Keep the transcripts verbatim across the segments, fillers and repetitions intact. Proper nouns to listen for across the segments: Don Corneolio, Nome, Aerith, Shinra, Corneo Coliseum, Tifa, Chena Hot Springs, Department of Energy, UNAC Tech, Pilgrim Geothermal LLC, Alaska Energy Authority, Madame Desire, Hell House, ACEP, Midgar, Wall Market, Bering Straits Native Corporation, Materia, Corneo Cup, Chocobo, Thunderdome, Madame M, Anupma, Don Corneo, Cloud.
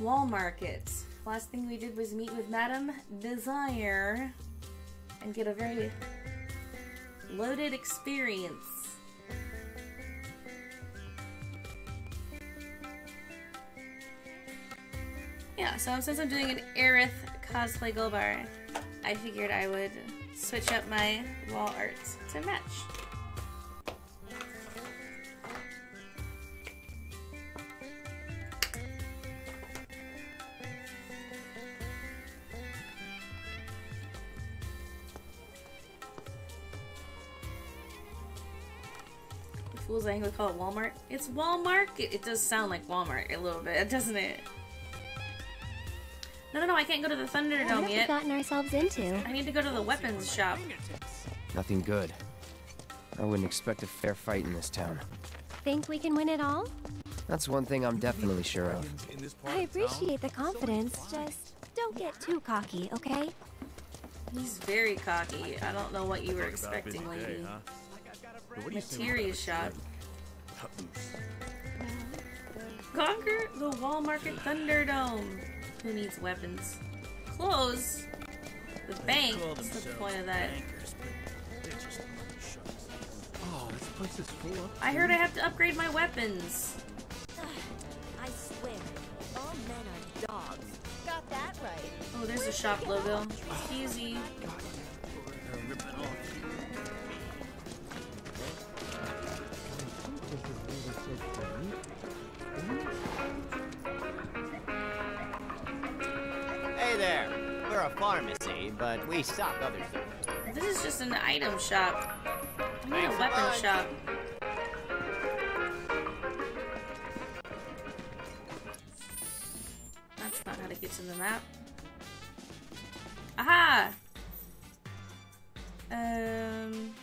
Wall Market. Last thing we did was meet with Madame Desire and get a very loaded experience. Yeah, so since I'm doing an Aerith cosplay gold bar, I figured I would switch up my wall art to match. The fools I think would call it Walmart. It's Walmart. It, it does sound like Walmart a little bit, doesn't it? No, no, no, I can't go to the Thunderdome yet. What have we gotten ourselves into? I need to go to the weapons shop. Nothing good. I wouldn't expect a fair fight in this town. Think we can win it all? That's one thing I'm definitely sure of. I appreciate the confidence, just don't get too cocky, okay? He's very cocky. I don't know what you were expecting, lady. Materia shop. Conquer the Wall Market Thunderdome. Who needs weapons? Close the bank. What's the point of that? Oh, this place is full up. I heard I have to upgrade my weapons. I swear, all men are dogs. Got that right. Oh, there's a shop logo. It's easy. There. We're a pharmacy, but we stock other things. This is just an item shop. I need a weapon shop. That's not how to get to the map. Aha! Um...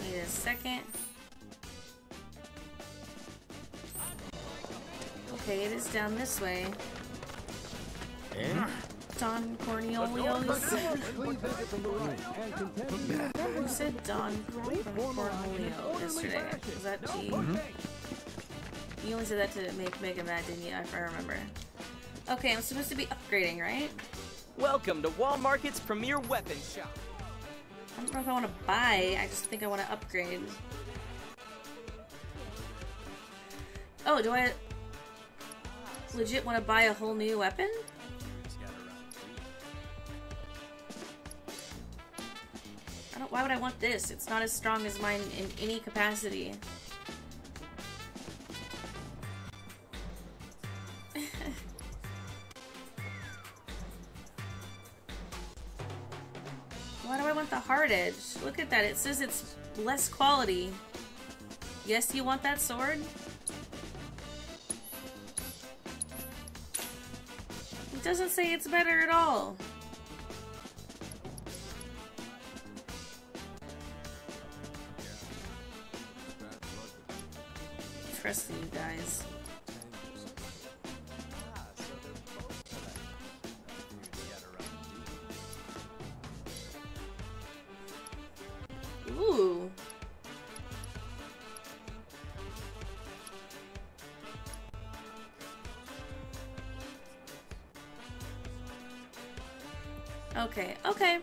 Wait a second. Okay, it is down this way. Yeah. Don Corneolio. Who said Don Corneolio yesterday? Was that G? Mm-hmm. You only said that to make Mega Mad, didn't you? If I remember. Okay, I'm supposed to be upgrading, right? Welcome to Wall Market's premier weapon shop. I don't know if I want to buy. I just think I want to upgrade. Oh, do I? Legit want to buy a whole new weapon? I don't, why would I want this? It's not as strong as mine in any capacity. Why do I want the hard edge? Look at that, it says it's less quality. Yes, you want that sword? Doesn't say it's better at all. Trust you guys. Ooh. Okay, okay.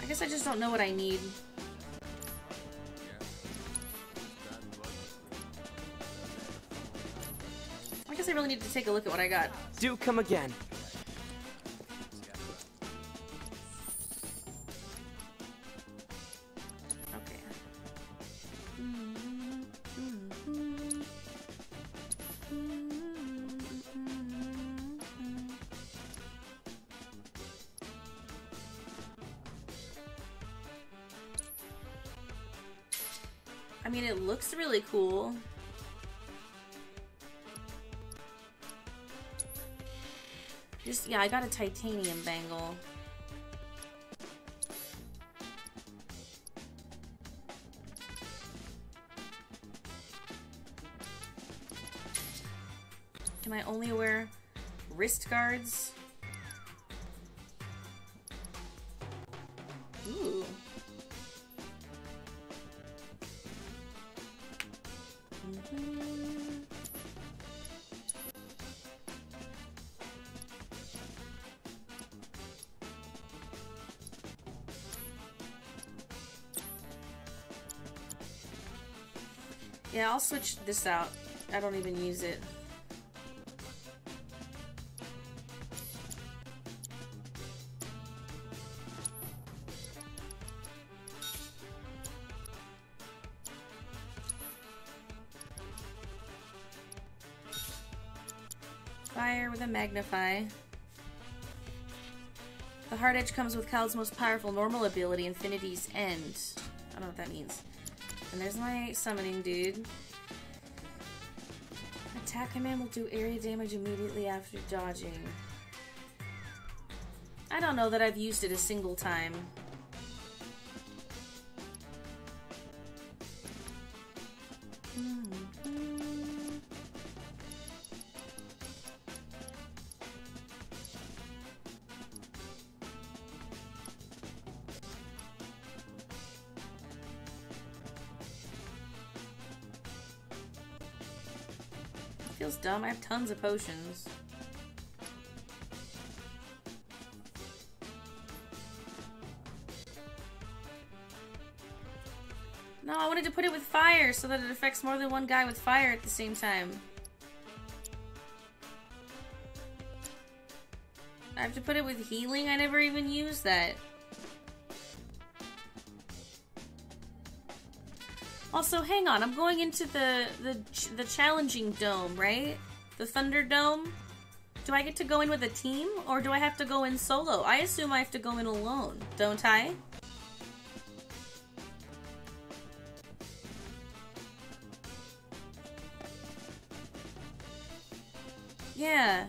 I guess I just don't know what I need. I guess I really need to take a look at what I got. Do come again. I mean, it looks really cool. Just, yeah, I got a titanium bangle. Can I only wear wrist guards? Ooh. Mm-hmm. Yeah, I'll switch this out. I don't even use it. Fire with a magnify. The hard edge comes with Cloud's most powerful normal ability, Infinity's End. I don't know what that means. And there's my summoning dude. Attack command will do area damage immediately after dodging. I don't know that I've used it a single time. Feels dumb. I have tons of potions. No, I wanted to put it with fire so that it affects more than one guy with fire at the same time. I have to put it with healing? I never even used that. Also, hang on, I'm going into the, the the challenging dome, right? The Thunderdome? Do I get to go in with a team, or do I have to go in solo? I assume I have to go in alone, don't I? Yeah.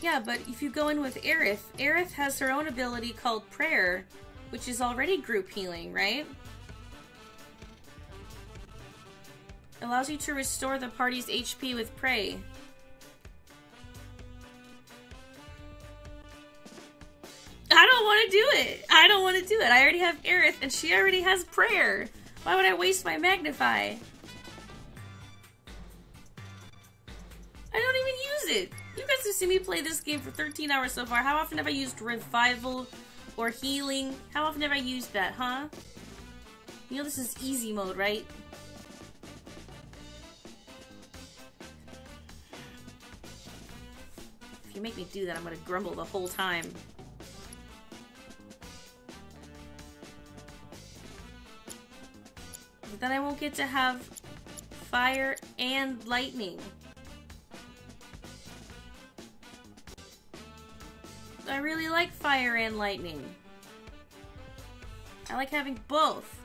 Yeah, but if you go in with Aerith, Aerith has her own ability called Prayer, which is already group healing, right? Allows you to restore the party's H P with Pray. I don't want to do it! I don't want to do it! I already have Aerith, and she already has Prayer! Why would I waste my Magnify? See me play this game for thirteen hours so far. How often have I used revival or healing? How often have I used that, huh? You know this is easy mode, right? If you make me do that, I'm gonna grumble the whole time. But then I won't get to have fire and lightning. I really like fire and lightning. I like having both.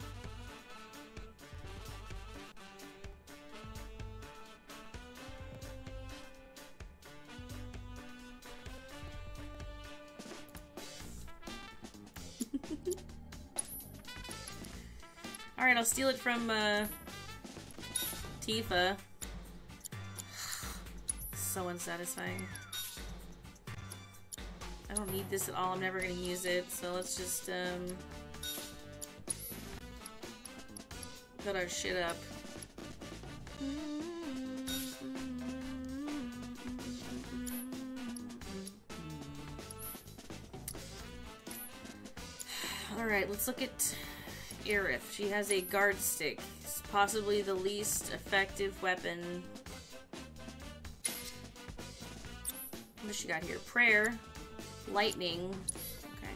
All right, I'll steal it from uh, Tifa. So unsatisfying. I don't need this at all, I'm never gonna use it, so let's just, um... got our shit up. Alright, let's look at Aerith. She has a guard stick. It's possibly the least effective weapon. What does she got here? Prayer. Lightning. Okay.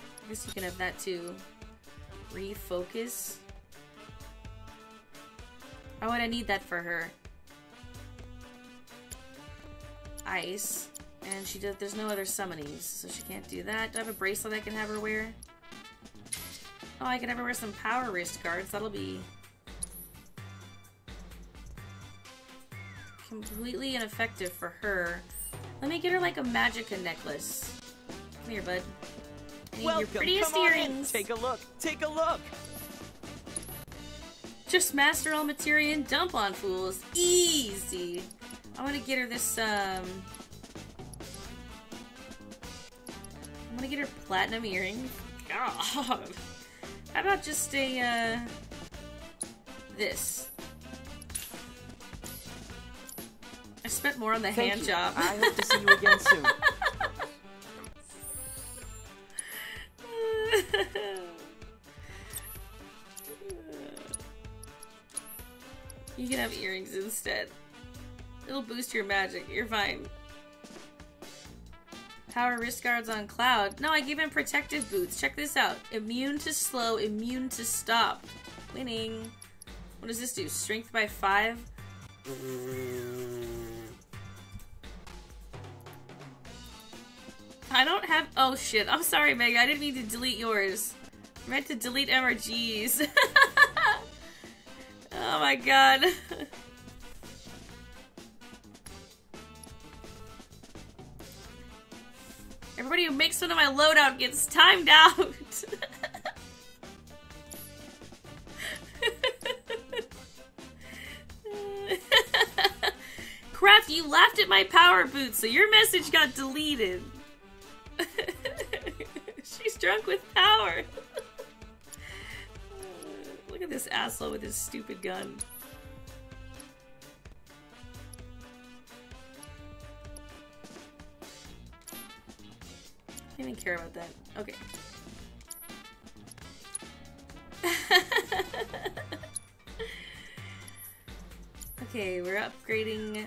I guess you can have that too. Refocus. Why would I need that for her? Ice. And she does. There's no other summonings, so she can't do that. Do I have a bracelet I can have her wear? Oh, I can have her wear some power wrist guards. That'll be completely ineffective for her. Let me get her like a Magicka necklace. Come here, bud. I need Welcome. your prettiest Come on earrings. In. Take a look. Take a look. Just master all materia and dump on fools. Easy. I want to get her this, um... I want to get her platinum earring. God. How about just a, uh... this. I spent more on the Thank hand you. job. I hope to see you again soon. You can have earrings instead. It'll boost your magic. You're fine. Power wrist guards on Cloud. No, I gave him protective boots. Check this out. Immune to slow, immune to stop. Winning. What does this do? Strength by five? I don't have- oh shit. I'm sorry, Meg. I didn't mean to delete yours. I meant to delete M R Gs. Oh my god. Everybody who makes fun of my loadout gets timed out! Crap, you laughed at my power boots, so your message got deleted. She's drunk with power. Look at this asshole with his stupid gun. I didn't care about that. Okay. Okay, we're upgrading.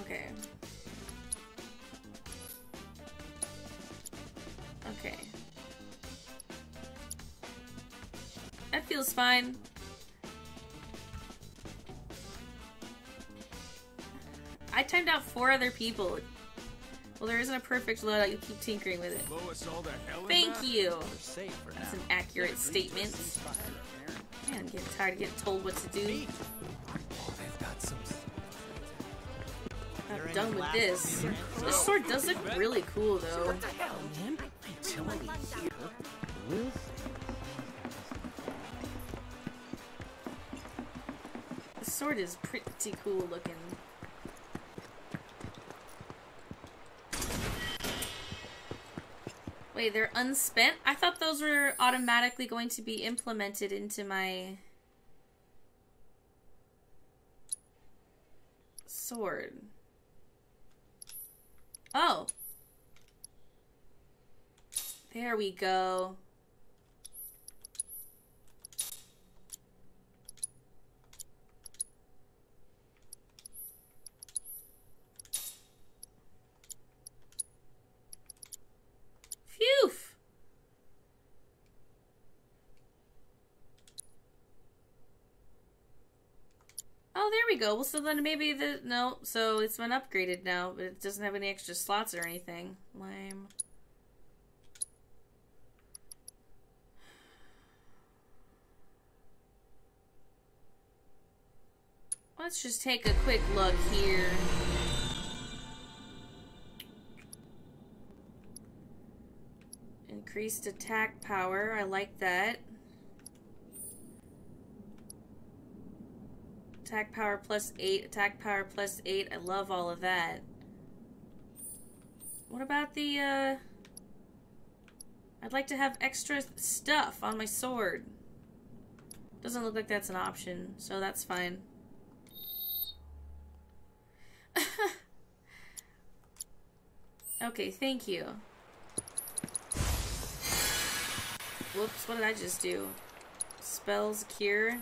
Okay. Okay. That feels fine. I timed out four other people. Well, there isn't a perfect loadout. You keep tinkering with it. Thank you. That's an accurate statement. Man, I'm getting tired of getting told what to do. I'm done with this. This sword does look really cool, though. The sword is pretty cool looking. Wait, they're unspent? I thought those were automatically going to be implemented into my sword. Oh. There we go. Phew! Oh, there we go. Well, so then maybe the... No, so it's been upgraded now, but it doesn't have any extra slots or anything. Lame. Let's just take a quick look here. Increased attack power. I like that. Attack power plus eight. Attack power plus eight. I love all of that. What about the, uh... I'd like to have extra stuff on my sword. Doesn't look like that's an option, so that's fine. Okay, thank you. Whoops, what did I just do? Spells, cure.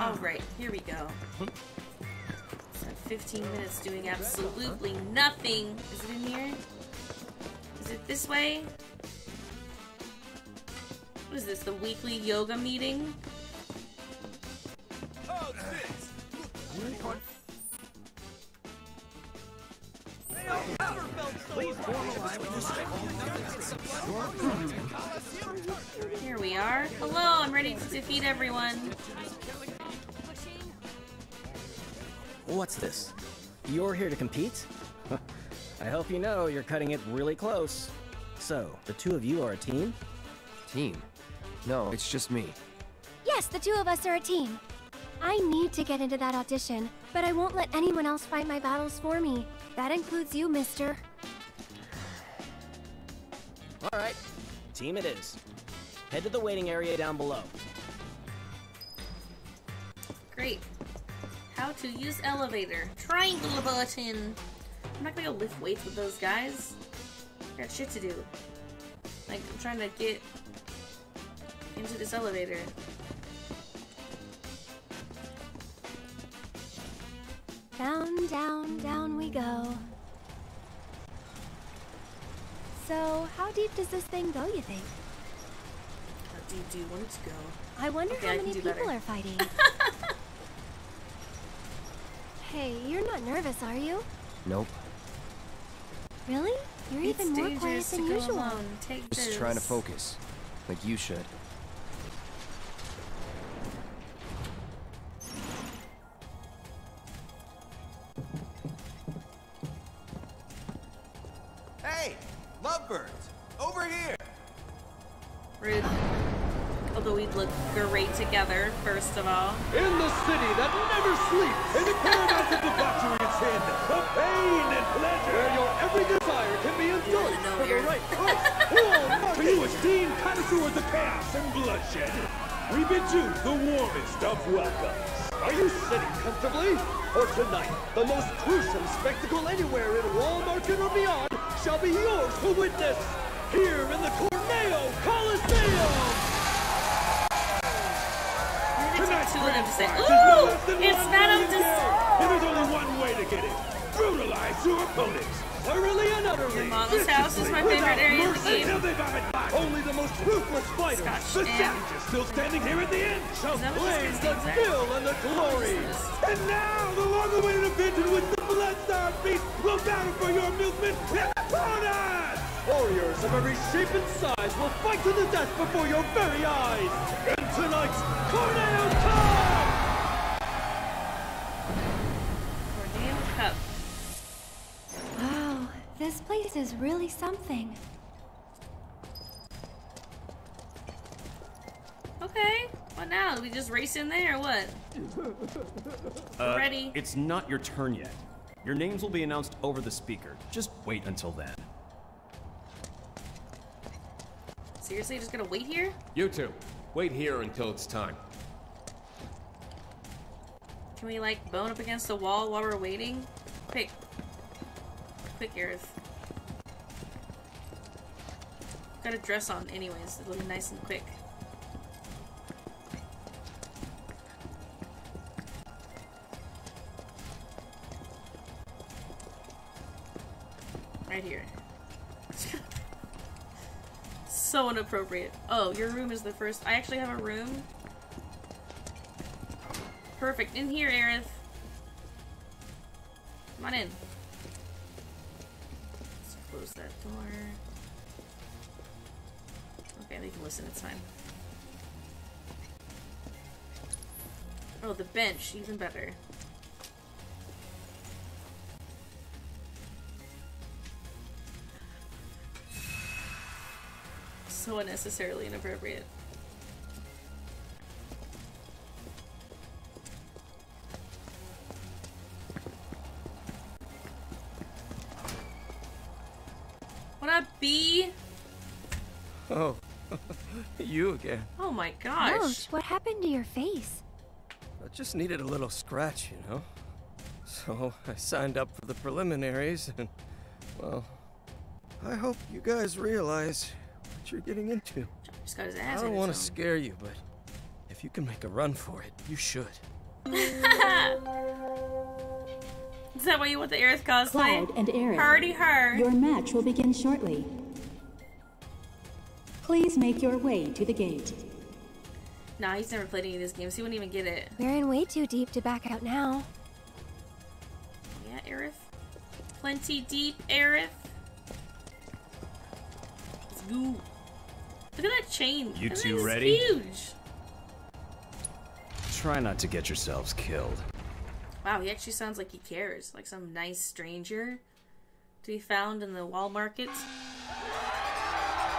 Alright, here we go. Spent fifteen minutes doing absolutely nothing. Is it in here? Is it this way? What is this, the weekly yoga meeting? Oh, Here we are. Hello, I'm ready to defeat everyone. What's this? You're here to compete? I hope you know you're cutting it really close. So, the two of you are a team? Team? No, it's just me. Yes, the two of us are a team. I need to get into that audition, but I won't let anyone else fight my battles for me. That includes you, mister. Alright, team it is. Head to the waiting area down below. Great. How to use elevator. Triangle button. I'm not gonna go lift weights with those guys. I got shit to do. Like, I'm trying to get into this elevator. Down, down, down we go. So, how deep does this thing go, you think? How deep do you want it to go? I wonder okay, how I many people better. are fighting. Hey, you're not nervous, are you? Nope. Really? You're it's even more quiet than usual. Take Just this. trying to focus, like you should. Together, first of all. In the city that never sleeps, in the paradise of debauchery it's in, the pain and pleasure, where your every desire can be indulged for the right price. Wall Market, you esteemed connoisseurs of chaos and bloodshed. We bid you the warmest of welcomes. Are you sitting comfortably? For tonight, the most gruesome spectacle anywhere in Wall Market or beyond shall be yours to witness, here in the Corneo Coliseum! Two of them to say, ooh, it's Madame Desire! There's only one way to get it. Brutalize your opponents. Thoroughly and utterly. Your mama's house is my favorite area of the game. Only the most ruthless fighters, the savages still standing here at the end, shall claim the kill and the glory. And now, the long-awaited event in which the blood-starred beast will battle for your amusement and opponents! Warriors of every shape and size will fight to the death before your very eyes. In tonight's Corneo Cup! Corneo Cup. Wow, this place is really something. Okay, what now? Do we just race in there or what? Uh, Ready? It's not your turn yet. Your names will be announced over the speaker. Just wait until then. Seriously, just gonna wait here? You two, wait here until it's time. Can we, like, bone up against the wall while we're waiting? Quick. Quick, Aerith. Got a dress on anyways, it'll be nice and quick. Right here. So inappropriate. Oh, your room is the first. I actually have a room. Perfect. In here, Aerith. Come on in. Let's close that door. Okay, they can listen. It's fine. Oh, the bench. Even better. So unnecessarily inappropriate. What up, B? Oh, you again. Oh my gosh. Ouch, what happened to your face? I just needed a little scratch, you know? So I signed up for the preliminaries and, well, I hope you guys realize you're getting into. Just got his ass I don't want to scare you, but if you can make a run for it, you should. Is that why you want the Aerith cosplay? Cloud and Aerith. Hardy her. Your match will begin shortly. Please make your way to the gate. Nah, he's never played any of these games. He wouldn't even get it. We're in way too deep to back out now. Yeah, Aerith. plenty deep, Aerith. Let's go. Look at that chain. You two ready? Huge. Try not to get yourselves killed. Wow, he actually sounds like he cares. Like some nice stranger to be found in the Wall Market.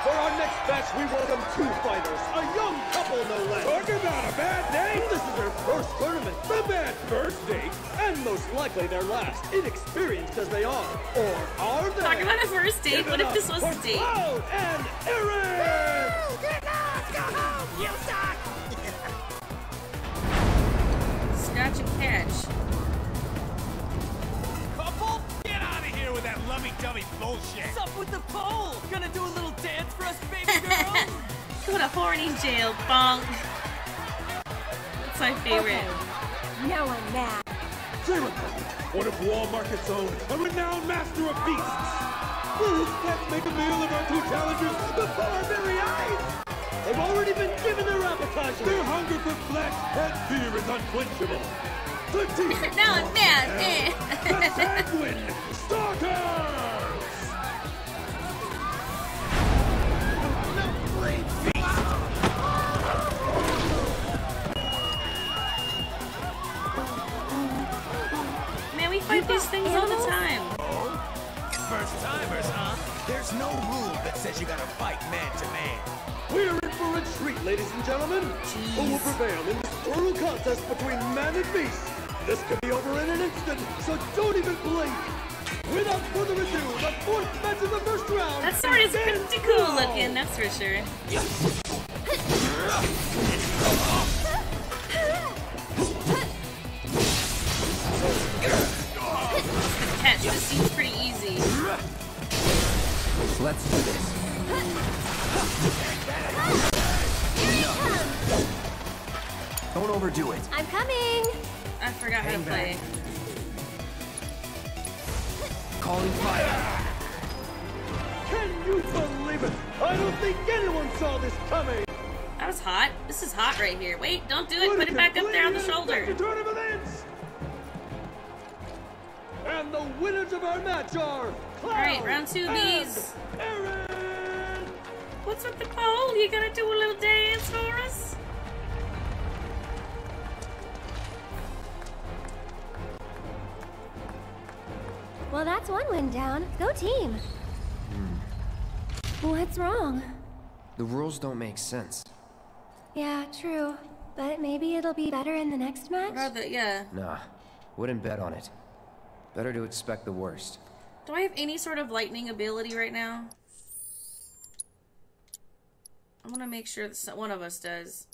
For our next match, we welcome two fighters, a young couple no less. Talk about a bad day! This is their first tournament, the bad first date, and most likely their last, inexperienced as they are. Or are they? Talk about a first date, what if this was a date? Cloud and Aerith! Get out! Go home! You suck! Scratch and catch. Couple? Get out of here with that lovey-dovey bullshit! What's up with the pole? Gonna do a little dance for us, baby girl? Go to horny jail, bonk. That's my favorite. Okay. Now I'm mad. One of Wall Market's own, a renowned master of beasts. Please, let's make a meal of our two challengers before our very eyes. They've already been given their appetizer. Their hunger for flesh and fear is unquenchable. The team. Now I'm mad. The Sanguine Stalkers. Man, we fight these things all the time. First timers, huh? There's no rule that says you gotta fight man to man. We're in for a treat, ladies and gentlemen. Jeez. Who will prevail in this brutal contest between man and beast? This could be over in an instant, so don't even blink. Without further ado, the fourth match of the first round. That sword is pretty cool looking, that's for sure. Catch, this seems pretty easy. Let's do this. Don't overdo it. I'm coming. I forgot Hang how to back. play. Calling fire. Can you believe it? I don't think anyone saw this coming. That was hot. This is hot right here. Wait, don't do it. Put, Put it back up there on the shoulder. The tournament ends. And the winners of our match are Cloud. All right, round two of these. Aerith. What's with the pole? You gonna do a little dance for us? Well, that's one win down. Go team! Hmm. What's wrong? The rules don't make sense. Yeah, true. But maybe it'll be better in the next match? Rather, yeah. Nah. Wouldn't bet on it. Better to expect the worst. Do I have any sort of lightning ability right now? I want to make sure that one of us does.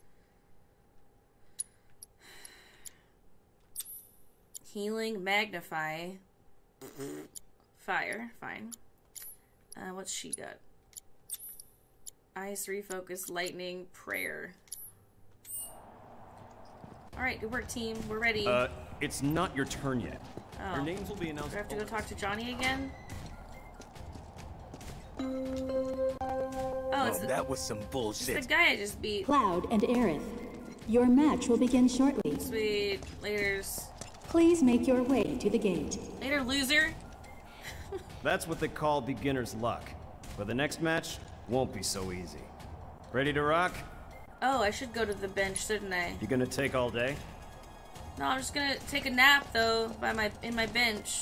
Healing, magnify. Fire, fine. Uh, what's she got? Ice, refocus, lightning, prayer. Alright, good work, team. We're ready. Uh, it's not your turn yet. Oh. Your names will be announced. Do I have to go talk to Johnny again? Oh, oh it's the, that was some bullshit. It's the guy I just beat. Cloud and Aerith, your match will begin shortly. Sweet. Laters. Please make your way to the gate. Later, loser. That's what they call beginner's luck. But the next match won't be so easy. Ready to rock? Oh, I should go to the bench, shouldn't I? You gonna take all day? No, I'm just gonna take a nap though, by my in my bench.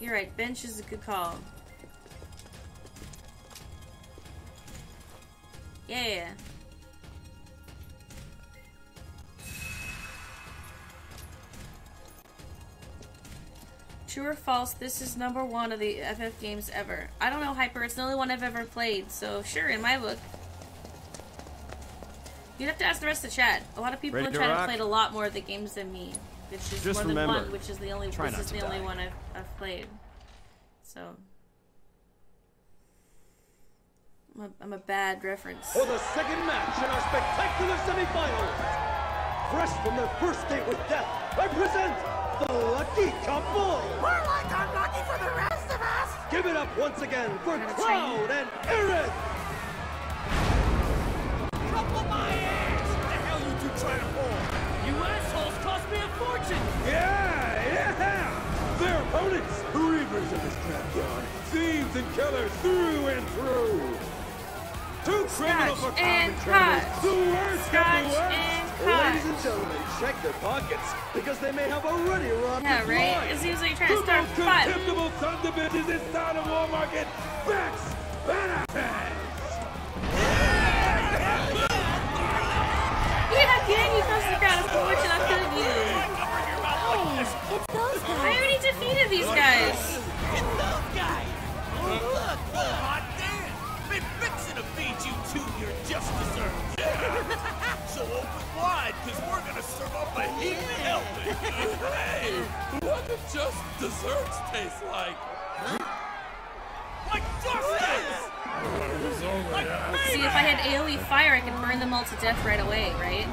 You're right, bench is a good call. Yeah. True or false, this is number one of the F F games ever. I don't know, Hyper, it's the only one I've ever played, so sure, in my book. You'd have to ask the rest of the chat. A lot of people in chat have played a lot more of the games than me. Which is Just more remember, than one, which is the only, this is the only one I've, I've played. So... I'm a, I'm a bad reference. For the second match in our spectacular semifinals! Fresh from their first date with death, I present... the lucky couple! We're like unlucky for the rest of us! Give it up once again for Cloud and Aerith! Couple my ass! What the hell you two trying to pull? You assholes cost me a fortune! robbers of this crapyard, thieves and killers through and through. Too criminal for common criminals, the worst of the worst. Ladies and gentlemen, check their pockets because they may have already robbed. Yeah, right. Life. It's usually trying to start the fight. The most contemptible sons of bitches inside of Wall Market, backs, benefits. Again, you must have got a fortune I could have used. Oh, it's those guys. I already defeated these guys. It's those guys. Look, look. Hot damn. Been fixing to feed you two your just desserts. Yeah. So open wide, because we're going to serve up a heap of helping. Hey, what do just desserts taste like? Huh? Like justice. Let's see, if I had AoE fire, I could burn them all to death right away, right?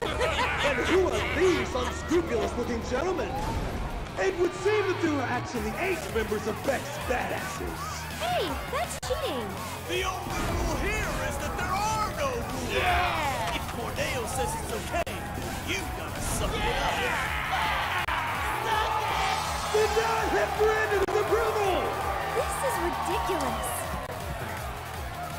And who are these unscrupulous-looking gentlemen? It would seem that there are actually eight members of Beck's badasses. Hey, that's cheating. The only rule here is that there are no rules. Yeah. If Corneo says it's okay, you gotta suck it up. Yeah. Did not have Brandon's approval. This is ridiculous.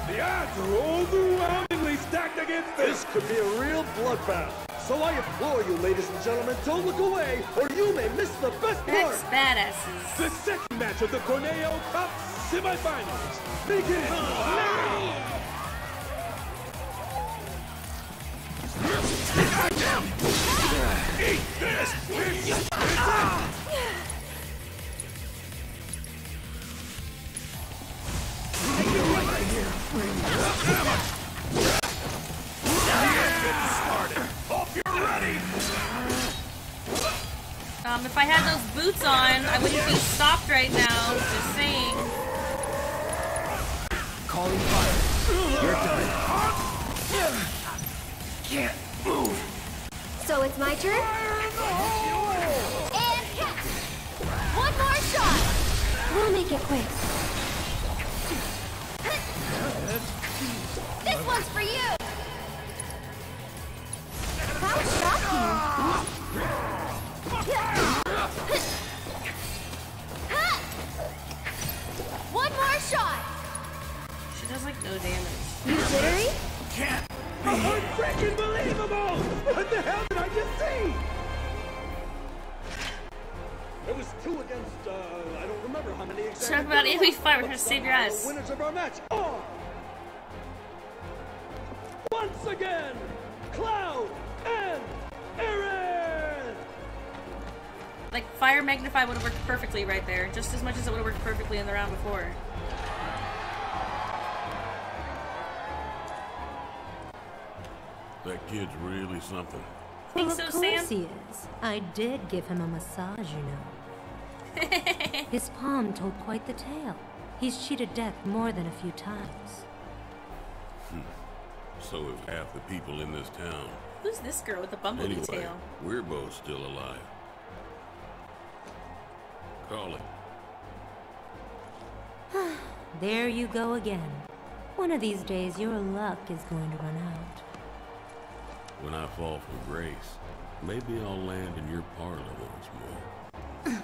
The odds are overwhelmingly stacked against this. This could be a real bloodbath. So I implore you, ladies and gentlemen, don't look away, or you may miss the best part. That's badasses. The second match of the Corneo Cup semifinals. Begin now. Eat this, bitch! Ah. Um, if I had those boots on, I wouldn't be stopped right now. Just saying. Calling fire. You're done. Can't move. So it's my turn. And catch. One more shot. We'll make it quick. This one's for you. How shocking. One more shot. She does like no damage. You Jerry? Can't be. Unfreaking believable! What the hell did I just see? It was two against. Uh, I don't remember how many. Exactly. Talk about if we fight, we're gonna save your ass. Winners of our match. Oh. Once again, Cloud and Aerith. Like, Fire Magnify would have worked perfectly right there, just as much as it would have worked perfectly in the round before. That kid's really something. Think so, Sam? Of course he is. I did give him a massage, you know. His palm told quite the tale. He's cheated death more than a few times. Hmm. So have half the people in this town. Who's this girl with the bumblebee anyway, tail? We're both still alive. Calling. There you go again. One of these days, your luck is going to run out. When I fall from grace, maybe I'll land in your parlor once more.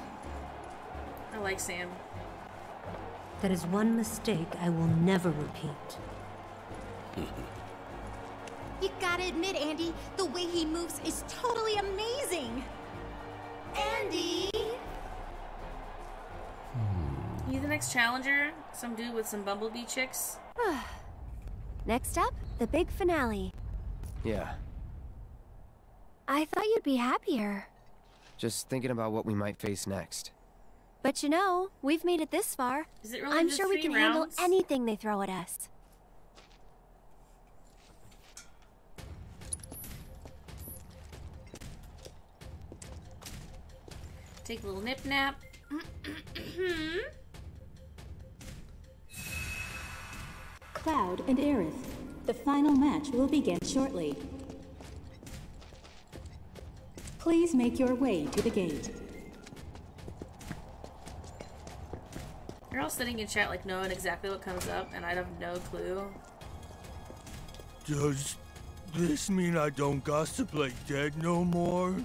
I like Sam. That is one mistake I will never repeat. You gotta admit, Andy, the way he moves is totally amazing. Andy! You the next challenger? Some dude with some bumblebee chicks? Next up, the big finale. Yeah. I thought you'd be happier. Just thinking about what we might face next. But you know, we've made it this far. Is it really I'm sure we can rounds? handle anything they throw at us. Take a little nip nap. Cloud and Aerith. The final match will begin shortly. Please make your way to the gate. You're all sitting in chat like knowing exactly what comes up, and I have no clue. Does this mean I don't gossip like dead no more?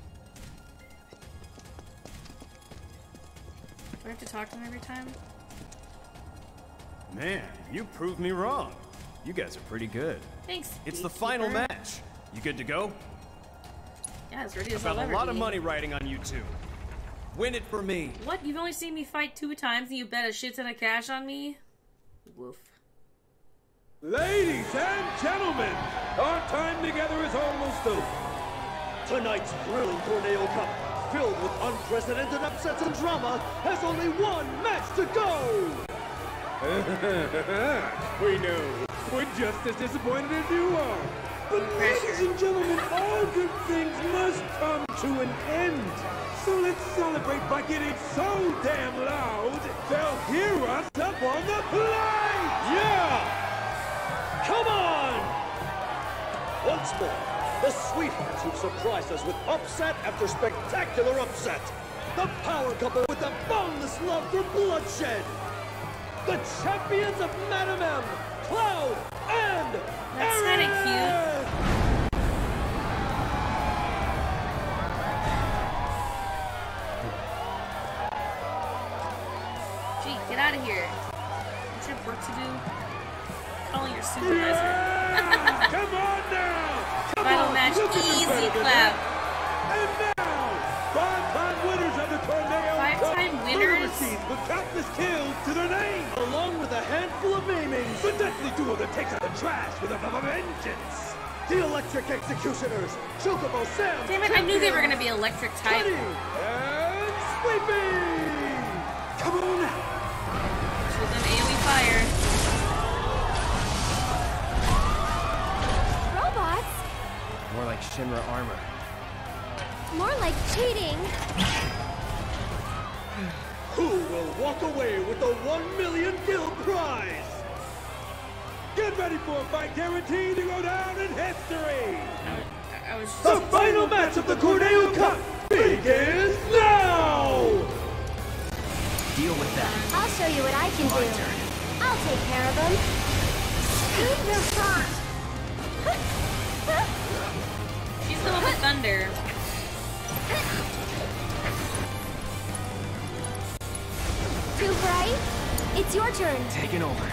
I have to talk to them every time? Man, you proved me wrong. You guys are pretty good. Thanks. It's the final match. You good to go? Yeah, it's ready as I'll ever be. About a lot of money riding on you two. Win it for me. What? You've only seen me fight two times and you bet a shit ton of cash on me? Woof. Ladies and gentlemen, our time together is almost over. Tonight's thrilling Corneo Cup, filled with unprecedented upsets and drama, has only one match to go! We know. We're just as disappointed as you are. But ladies and gentlemen, all good things must come to an end. So let's celebrate by getting so damn loud, they'll hear us up on the plane! Yeah! Come on! Once more, the sweethearts who've surprised us with upset after spectacular upset. The power couple with a boundless love for bloodshed. The champions of Madame M, Cloud, and Aerith! That's kinda cute. Out of here. Don't you have work to do? Call your supervisor. Yeah! Come on now! Come Final on, match, easy clap. And now, five-time winners of the Corneo Cup. Five-time winners? With countless kills to their name. Along with a handful of maimings. The deathly duo that takes out the trash with a vengeance. The electric executioners. Chocobo Sam. Damn it, I knew they were going to be electric type. And sweeping! Come on now. With an AoE fire. Robots? More like Shinra armor. More like cheating. Who will walk away with the one million guild prize? Get ready for a fight guaranteed to go down in history. I, I was just the final match of the Corneo Cup begins now. Deal with that. I'll show you what I can My do. Turn. I'll take care of them. Leave your spot. She's the one with thunder. Too bright? It's your turn. Taking over.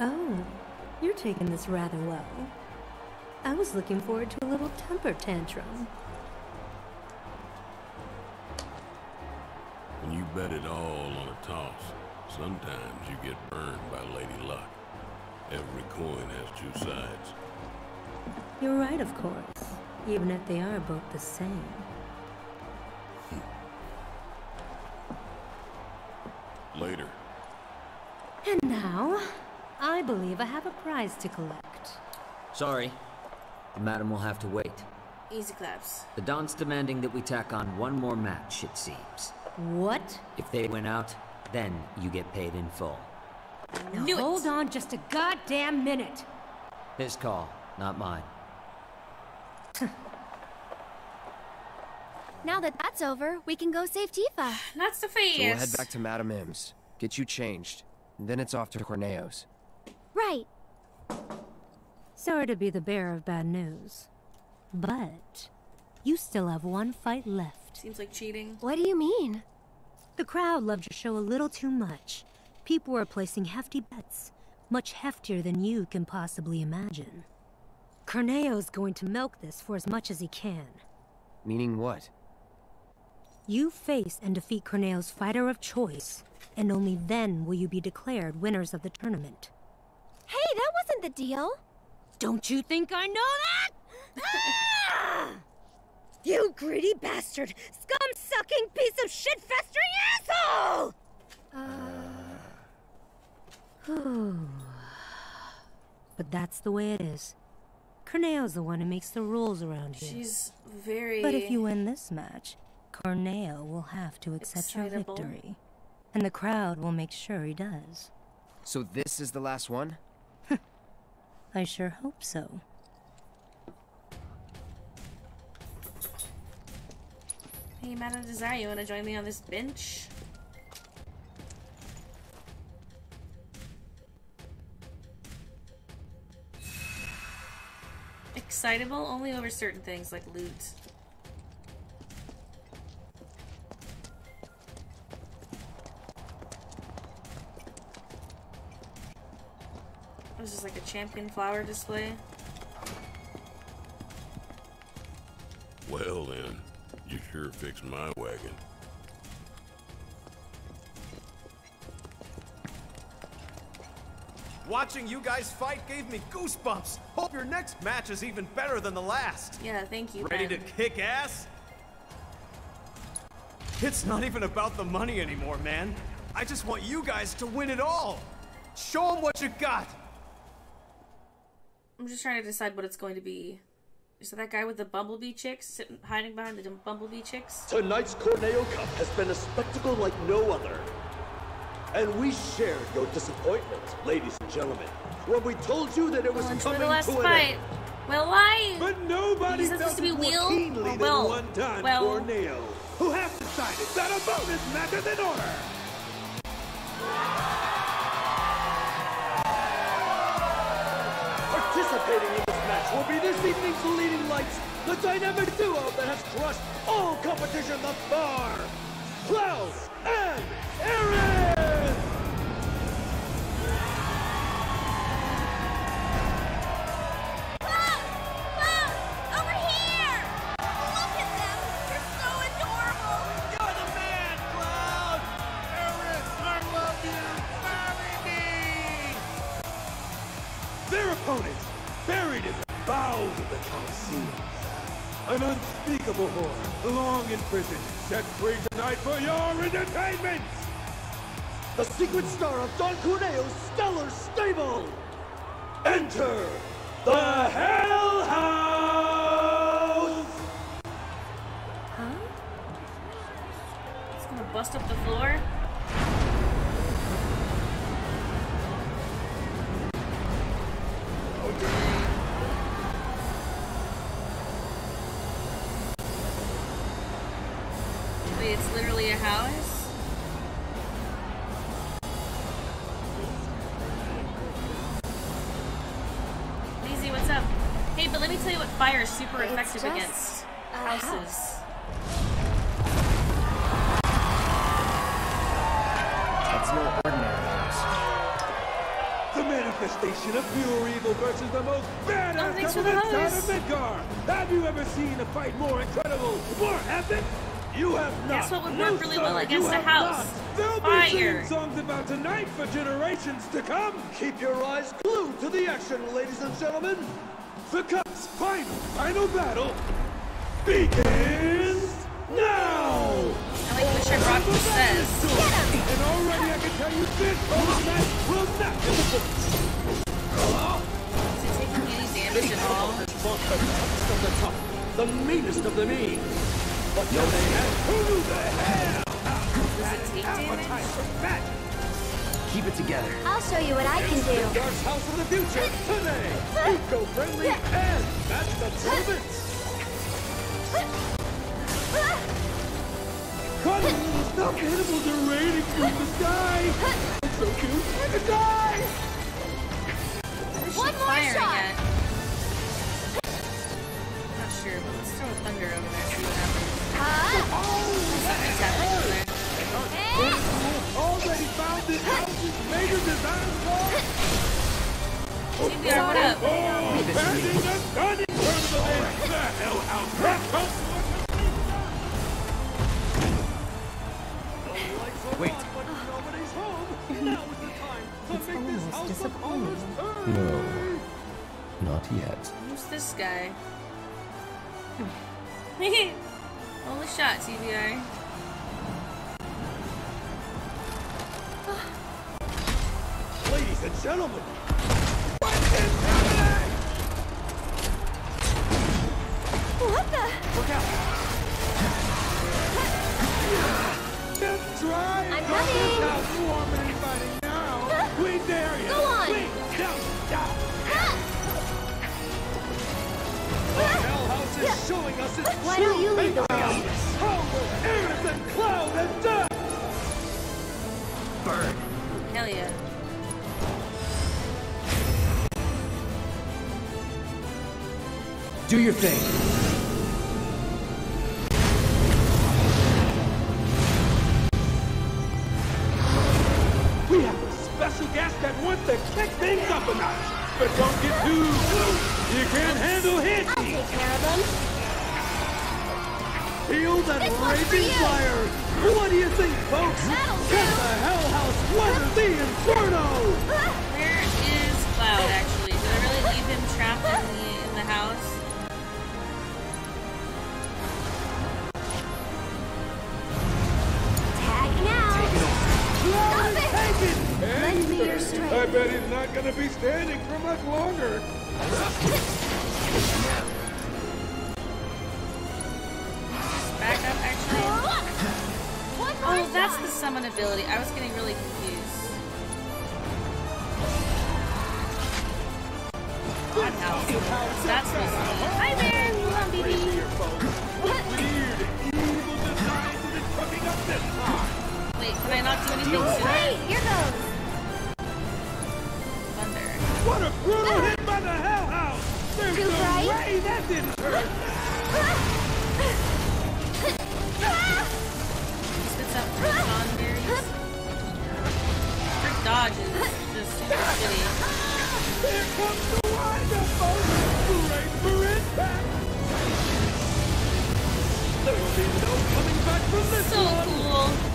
Oh, you're taking this rather well. I was looking forward to a little temper tantrum. When you bet it all on a toss, sometimes you get burned by Lady Luck. Every coin has two sides. You're right, of course, even if they are both the same. Later. And now, I believe I have a prize to collect. Sorry. The madam will have to wait. Easy claps. The Don's demanding that we tack on one more match, it seems. What? If they win out, then you get paid in full. Now hold on just a goddamn minute! His call, not mine. Now that that's over, we can go save Tifa. That's the face. So we'll head back to Madame M's, get you changed, and then it's off to Corneo's. Right. Sorry to be the bearer of bad news, but you still have one fight left. Seems like cheating. What do you mean? The crowd loved your show a little too much. People were placing hefty bets, much heftier than you can possibly imagine. Corneo's going to milk this for as much as he can. Meaning what? You face and defeat Corneo's fighter of choice, and only then will you be declared winners of the tournament. Hey, that wasn't the deal! Don't you think I know that?! Ah! You greedy bastard! Scum-sucking piece of shit-festering asshole! Uh... But that's the way it is. Corneo's the one who makes the rules around here. She's very... But if you win this match, Corneo will have to accept excitable. Your victory. And the crowd will make sure he does. So this is the last one? I sure hope so. Hey, Madame Desire, you want to join me on this bench? Excitable only over certain things like loot. This is like a champion flower display. Well then. You sure fixed my wagon. Watching you guys fight gave me goosebumps. Hope your next match is even better than the last. Yeah, thank you, Ben. Ready to kick ass? It's not even about the money anymore, man. I just want you guys to win it all. Show them what you got. I'm just trying to decide what it's going to be. Is that, that guy with the bumblebee chicks sitting, hiding behind the bumblebee chicks? Tonight's Corneo Cup has been a spectacle like no other. And we shared your disappointment, ladies and gentlemen, when we told you that it was well, coming the last to fight. An end. Well, why? But nobody is supposed to be wheeled. Keenly than well, one time well, Corneo, who have decided that a bonus match is in order. Participating in this match will be this evening's leading lights, the dynamic duo that has crushed all competition thus far, Cloud and Aerith! Cloud! Cloud! Over here! Look at them! They're so adorable! You're the man, Cloud! Aerith, I love you! Marry me! Their opponents! Buried in the bowels of the Coliseum. An unspeakable horror, long in prison, set free tonight for your entertainment! The secret star of Don Corneo's stellar stable! Enter the Hell House! Huh? It's gonna bust up the floor? Wait, it's literally a house? Lizzie, what's up? Hey, but let me tell you what fire is super it's effective against. Houses. House. It's no ordinary house. The manifestation of pure evil versus the most badass oh, of the town of Midgar! Have you ever seen a fight more incredible, more epic? You have not. That's what would work no, really sir, well against a house. There'll be singing songs about tonight for generations to come. Keep your eyes glued to the action, ladies and gentlemen. The Cup's final, final battle begins now. I like what Shinra says. And already I can tell you this match will not be the Is it taking any damage at all? The meanest of the mean. But no, they have who the hell? Does it take damage? Keep it together. I'll show you what I can do. It's the Dark House of the Future today. Eco-friendly and match the trumpets. Cutting, stop animals are raining through the sky. It's so cute, I could die. One more shot. Yet. I'm not sure, but let's throw a thunder over there and see what happens. Uh, oh, already found this house's major design flaw. What up? disappointing. No, not yet. Who's this guy? All the shots, E V I. Ladies and gentlemen, what is happening? What the? Look out! Just try. I'm coming. Not warm anybody now. Uh, we dare you. Go on. Please don't stop. Ah. The Hell House is ah. showing us its Why true don't you leave the house? Home with Aerith and Cloud and Don. Burn. Hell yeah. Do your thing. We have a special guest that wants to kick things up a notch, but don't get too close. You can't handle him. I'll take care of them. Field and raging fire. What do you think, folks? Get the Hell House was the inferno. Where is Cloud? Actually, did I really leave him trapped in the in the house? Lend me your strength. I bet he's not gonna be standing for much longer. Back up, actually. Oh, that's the summon ability. I was getting really confused. God, house. That's the summon. Hi there, you want baby. What? Wait, can I not do anything to it? Wait, here goes! Thunder. What a brutal ah. hit by the Hell House! There's Too no bright. way that didn't hurt! He spits out three non-berries. Her dodge is just super shitty. Here comes the wind-up bonus! Great for impact! There will be no coming back from this so one! So cool!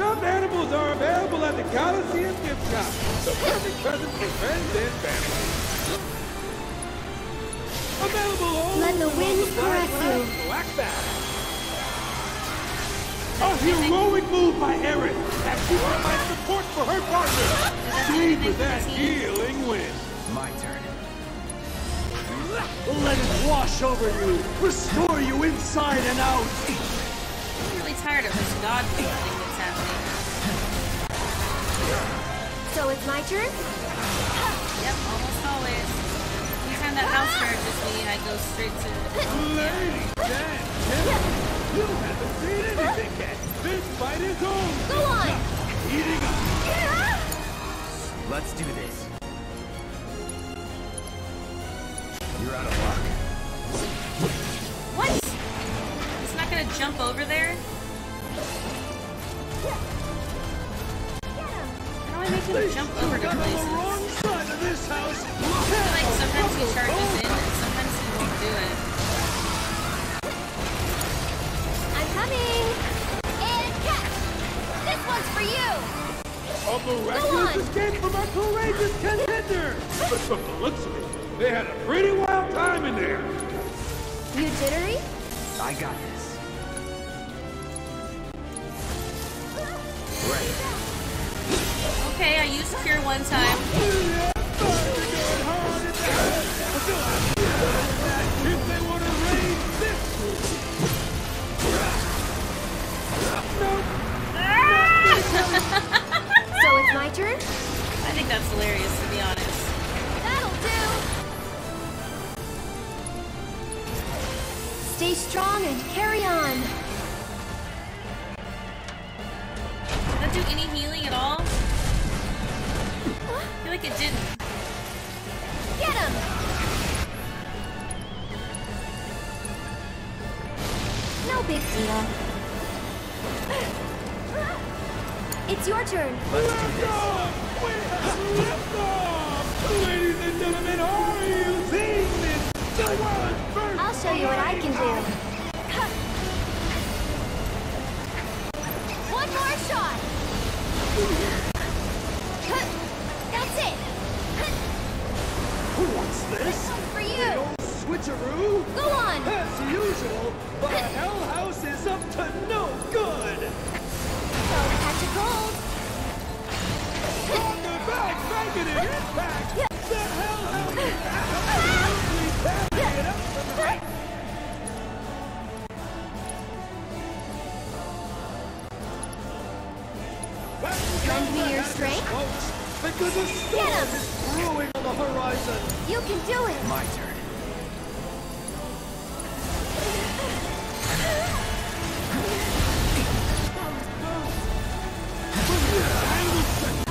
Some animals are available at the Coliseum gift shop. The perfect present for friends and family. Available all Let the wind correct you. A heroic move by Aerith, as she won my support for her partner. Save with that healing wind. My turn. Let it wash over you. Restore you inside and out. I'm really tired of this dog thing. So it's my turn? Yep, almost always. Anytime that house charges me, I go straight to it. Lady, Dan, you haven't seen anything yet. This fight is on. Go on. Eating up. Yeah. Let's do this. You're out of luck. What? It's not gonna jump over there? Why make him jump over to places? The wrong side of this house. I feel like sometimes he charges in and sometimes he won't do it. I'm coming! And catch! This one's for you! A miraculous escape from a courageous contender! But from the looks of it, they had a pretty wild time in there! You jittery? I got this. Right. Okay, I used cure one time. If they want to raid this So it's my turn? I think that's hilarious, to be honest. That'll do! Stay strong and carry on. Did that do any healing at all? I feel like it didn't. Get him! No big deal. It's your turn. Let's do this. We have lift off! Ladies and gentlemen, are you seeing this? The world's first I'll show you what I can do. switcheroo. Go on! As usual, the Hell House is up to no good! So catch a cold! On the back, making an impact! The Hell House is absolutely packing it up for the right! Lend me your strength? Because a storm is brewing on the horizon! You can do it! My turn.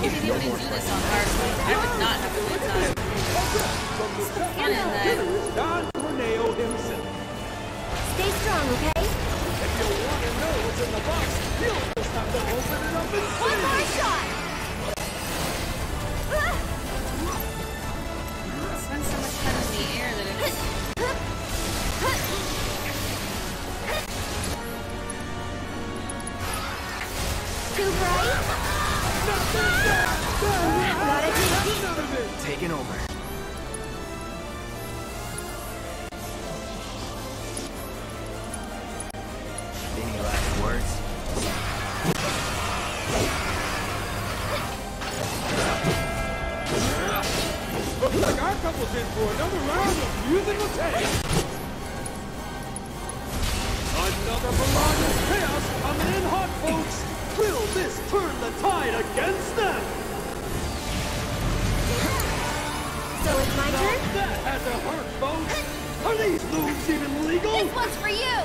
If you didn't do this on Hardwood, I would not have a good time. And then... Don Corneolio himself. Stay strong, okay? If you want to know what's in the box, you'll just have to open it up and see! One more shot! Spend so much time in the air that it was... Too bright? Not a T P! Taken over. Any last words? Looks like our couple's in for another round of musical tennis! Another barrage of chaos coming in hot, folks! Will this turn the tide against them? So it's my now turn? That had to hurt, folks! Are these moves even legal? This one's for you!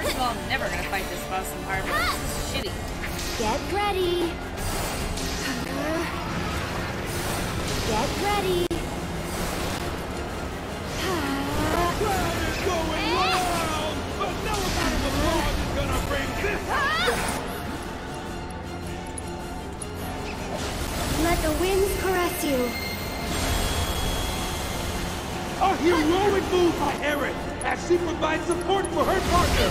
First of all, I'm never gonna fight this boss in Harvard. This is shitty. Get ready! Get ready! Ah. Cloud is going eh? wild! But no amount of applause is gonna bring this ah. Let the winds caress you! A heroic move by Aerith as she provides support for her partner!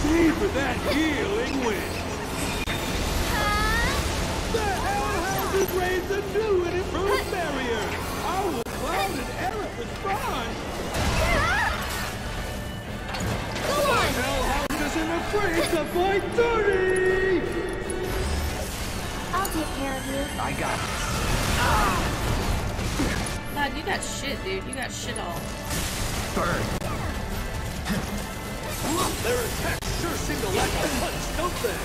Savor that healing wind! Raise a new and improved barrier! Our Cloud and Aerith respond! Go on! Hell House isn't afraid to fight dirty! I'll take care of you. I got it. Ah. God, you got shit, dude. You got shit all. Burn. Their attacks sure seem to lack the punch, don't they?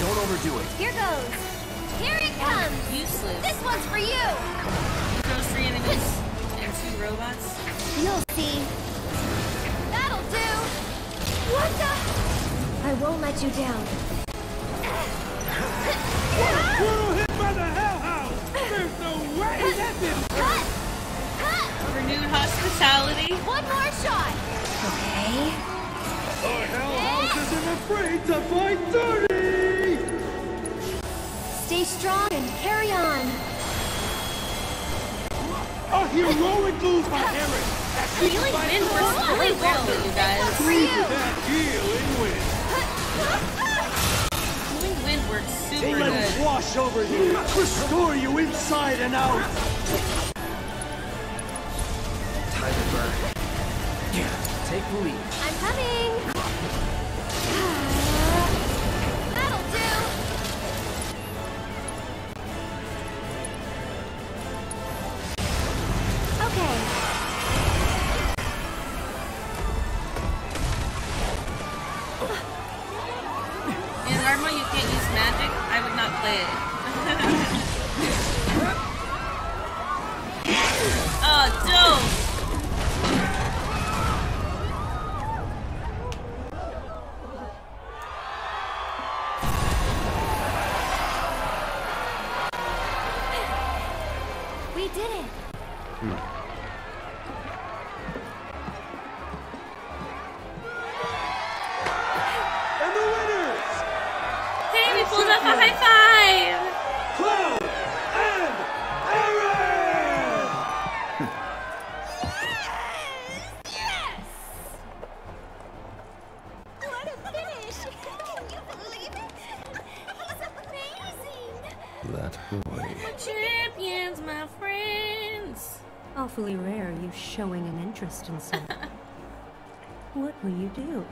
Don't overdo it. Here goes. Here it comes. Useless. This one's for you. Here goes three enemies and two robots. You'll see. That'll do. What the? I won't let you down. We're hit by the Hell House. There's no way that's it. Cut. Cut. Renewed hospitality. One more shot. Okay. The Hell House isn't afraid to fight dirty. Stay strong and carry on! A heroic move by Aerith! That healing wind works really well with you guys. Breathe that healing wind! Healing wind works super good. They let it wash over you, restore you inside and out! Time to burn. Yeah, take the lead. I'm coming! That'll do! That boy. champions, my friends. Awfully rare you showing an interest in something. What will you do?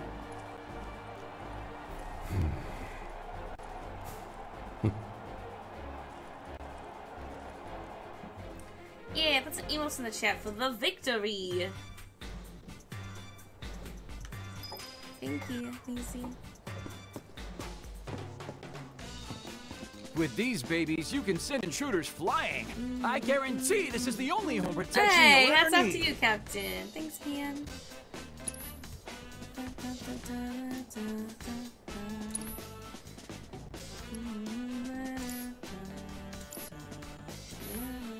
Yeah, put some emotes in the chat for the victory. Thank you, Daisy. With these babies, you can send intruders flying. Mm-hmm. I guarantee this is the only home protection hey, you'll ever need. Hey, hats off to you, Captain. Thanks, P M.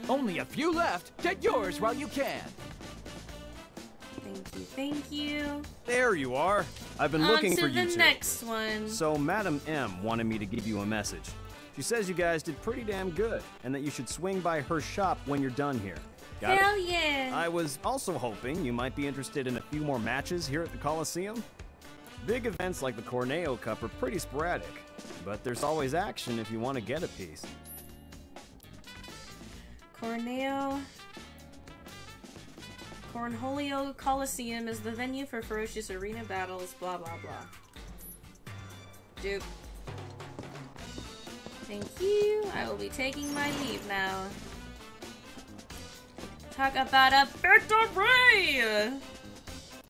Only a few left. Get yours while you can. Thank you, thank you. There you are. I've been On looking for you two. On to the next one. So Madame M wanted me to give you a message. She says you guys did pretty damn good, and that you should swing by her shop when you're done here. Got Hell it? yeah! I was also hoping you might be interested in a few more matches here at the Coliseum. Big events like the Corneo Cup are pretty sporadic, but there's always action if you want to get a piece. Corneo... Cornholio Coliseum is the venue for ferocious arena battles, blah blah blah. Dupe. Thank you. I will be taking my leave now. Talk about a victory!